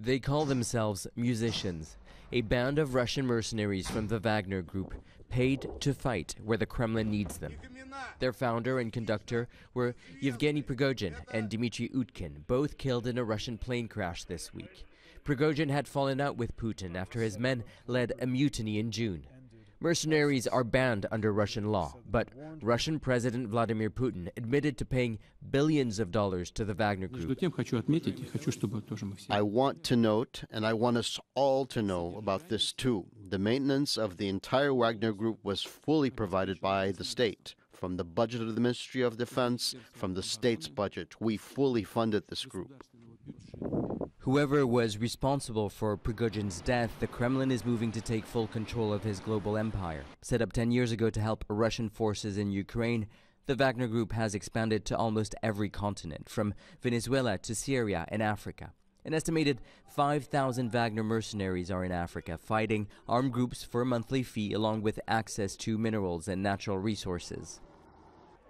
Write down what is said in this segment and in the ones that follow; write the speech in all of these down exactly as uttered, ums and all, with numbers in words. They call themselves musicians, a band of Russian mercenaries from the Wagner Group, paid to fight where the Kremlin needs them. Their founder and conductor were Yevgeny Prigozhin and Dmitry Utkin, both killed in a Russian plane crash this week. Prigozhin had fallen out with Putin after his men led a mutiny in June. Mercenaries are banned under Russian law, but Russian President Vladimir Putin admitted to paying billions of dollars to the Wagner Group. I want to note, and I want us all to know about this too, the maintenance of the entire Wagner Group was fully provided by the state. From the budget of the Ministry of Defense, from the state's budget, we fully funded this group. Whoever was responsible for Prigozhin's death, the Kremlin is moving to take full control of his global empire. Set up ten years ago to help Russian forces in Ukraine, the Wagner Group has expanded to almost every continent, from Venezuela to Syria and Africa. An estimated five thousand Wagner mercenaries are in Africa, fighting armed groups for a monthly fee along with access to minerals and natural resources.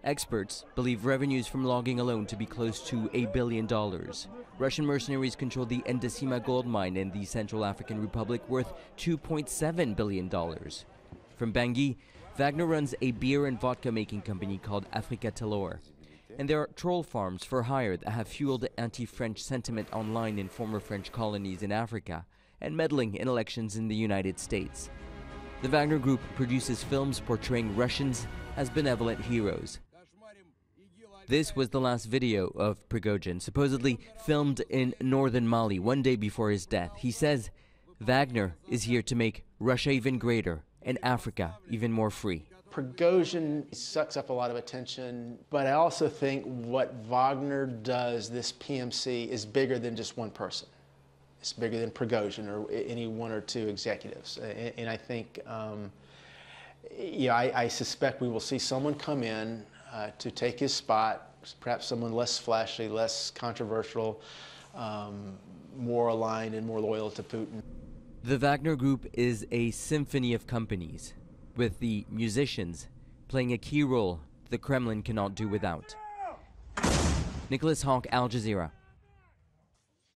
Experts believe revenues from logging alone to be close to a billion dollars. Russian mercenaries control the N'Dassima gold mine in the Central African Republic, worth two point seven billion dollars. From Bangui, Wagner runs a beer and vodka making company called Afrika Talor. And there are troll farms for hire that have fueled anti-French sentiment online in former French colonies in Africa and meddling in elections in the United States. The Wagner Group produces films portraying Russians as benevolent heroes. This was the last video of Prigozhin, supposedly filmed in northern Mali one day before his death. He says, "Wagner is here to make Russia even greater and Africa even more free." Prigozhin sucks up a lot of attention, but I also think what Wagner does, this P M C, is bigger than just one person. It's bigger than Prigozhin or any one or two executives. And, and I think, um, yeah, I, I suspect we will see someone come in Uh, to take his spot, perhaps someone less flashy, less controversial, um, more aligned and more loyal to Putin. The Wagner Group is a symphony of companies, with the musicians playing a key role the Kremlin cannot do without. Nicolas Haque, Al Jazeera.